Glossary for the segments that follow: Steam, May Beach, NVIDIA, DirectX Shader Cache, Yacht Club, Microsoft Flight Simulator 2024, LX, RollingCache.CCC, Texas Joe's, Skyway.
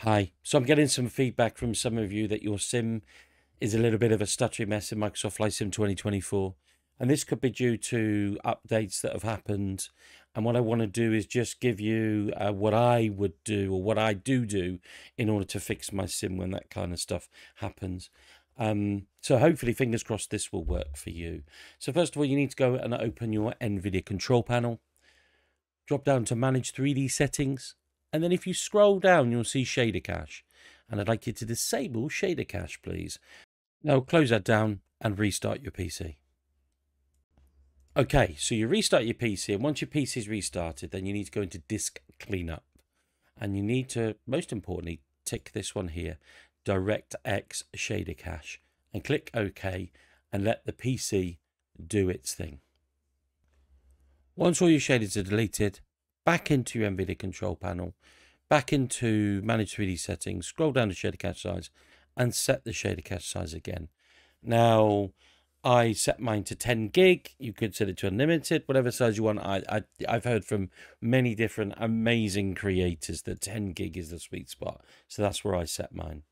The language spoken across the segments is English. Hi. So I'm getting some feedback from some of you that your sim is a little bit of a stuttery mess in Microsoft Flight Sim 2024. And this could be due to updates that have happened. And what I want to do is just give you what I would do, or what I do in order to fix my sim when that kind of stuff happens. So hopefully, fingers crossed, this will work for you. So first of all, you need to go and open your NVIDIA control panel. Drop down to Manage 3D Settings. And then if you scroll down, you'll see Shader Cache. And I'd like you to disable Shader Cache, please. Now close that down and restart your PC. Okay, so you restart your PC, and once your PC is restarted, then you need to go into Disk Cleanup. And you need to, most importantly, tick this one here, DirectX Shader Cache, and click OK, and let the PC do its thing. Once all your shaders are deleted, back into your NVIDIA control panel, back into Manage 3D Settings, scroll down to Shader Cache Size, and set the Shader Cache Size again. Now, I set mine to 10 gig. You could set it to unlimited, whatever size you want. I've heard from many different amazing creators that 10 gig is the sweet spot. So that's where I set mine.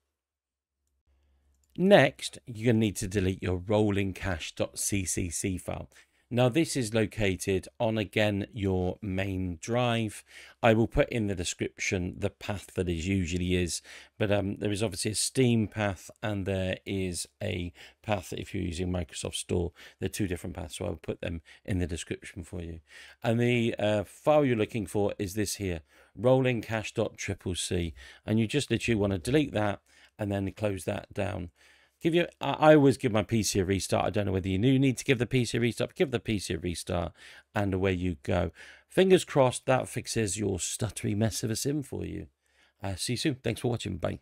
Next, you're going to need to delete your RollingCache.CCC file. Now, this is located on, again, your main drive. I will put in the description the path that it usually is, but there is obviously a Steam path and there is a path if you're using Microsoft Store. They're two different paths, so I will put them in the description for you. And the file you're looking for is this here, rollingcache.ccc, and you just literally want to delete that and then close that down. I always give my PC a restart. I don't know whether you need to give the PC a restart, but give the PC a restart and away you go. Fingers crossed that fixes your stuttery mess of a sim for you. See you soon. Thanks for watching. Bye.